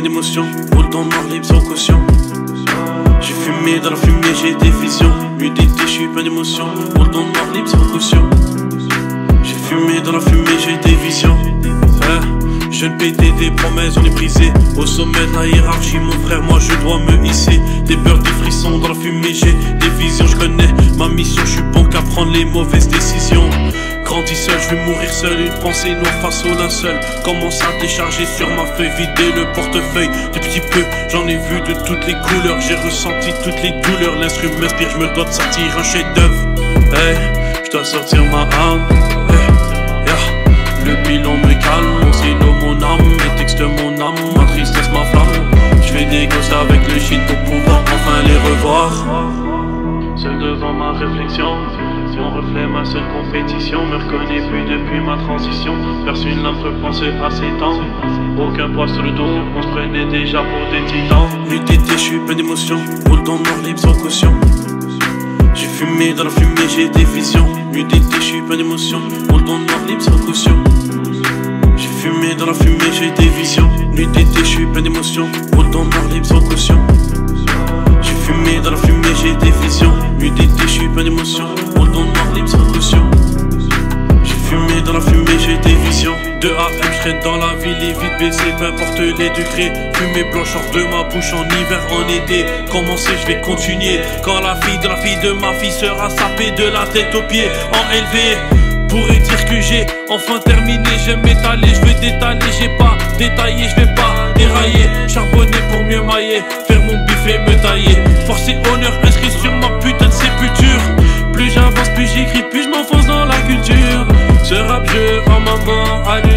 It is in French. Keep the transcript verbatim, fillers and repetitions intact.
plein d'émotions, roule dans mon libre sans caution. J'ai fumé dans la fumée, j'ai des visions, humidité, j'suis plein d'émotions, roule dans mon libre sans caution. J'ai fumé dans la fumée, j'ai des visions. Je ne pétais des promesses, on est brisé. Au sommet de la hiérarchie, mon frère, moi je dois me hisser. Des peurs, des frissons dans la fumée, j'ai des visions, je connais ma mission, je suis bon qu'à prendre les mauvaises décisions. Grandis seul, je vais mourir seul, une pensée noire face au linceul. Commence à décharger sur ma feuille, vider le portefeuille. Depuis peu, j'en ai vu de toutes les couleurs, j'ai ressenti toutes les douleurs. L'instru m'inspire, je me dois de sortir un chef d'œuvre. Hey, je dois sortir ma âme. Hey, yeah. Le bilan me calme, mon stylo, mon âme, les textes, mon âme, ma tristesse, ma flamme. Je fais des gosses avec le shit pour pouvoir enfin les revoir. Seul devant ma réflexion, mon reflet, ma seule compétition, me reconnais plus depuis ma transition. Perçu une lampe, repensée à ses temps. Aucun poids sur le dos, on se prenait déjà pour des titans. Nudité, je suis plein d'émotions, roule dans mon libre sans caution. J'ai fumé dans la fumée, j'ai des visions. Nudité, je suis plein d'émotions, roule dans mon libre sans caution. J'ai fumé dans la fumée, j'ai des visions. Nudité, je suis plein d'émotions, roule dans mon libre sans caution. J'ai fumé dans la fumée, j'ai des visions. Nudité, je suis plein d'émotions. Dans la fumée j'ai des visions. Deux A M j'traîne dans la ville, les vides baissées, peu importe les degrés. Fumée blanche hors de ma bouche en hiver, en été. Commencer je vais continuer. Quand la fille de la fille de ma fille sera sapée de la tête aux pieds, enlevée. Pourrait dire que j'ai enfin terminé. J'aime m'étaler, je veux détaler. J'ai pas détaillé, je vais pas dérailler. Charbonner pour mieux mailler, faire mon buffet, me tailler. Force et honneur inscrit sur ma putain de sépulture. Plus j'avance, plus j'écris, plus je m'enfonce dans la culture. Ce rap, je rends ma main à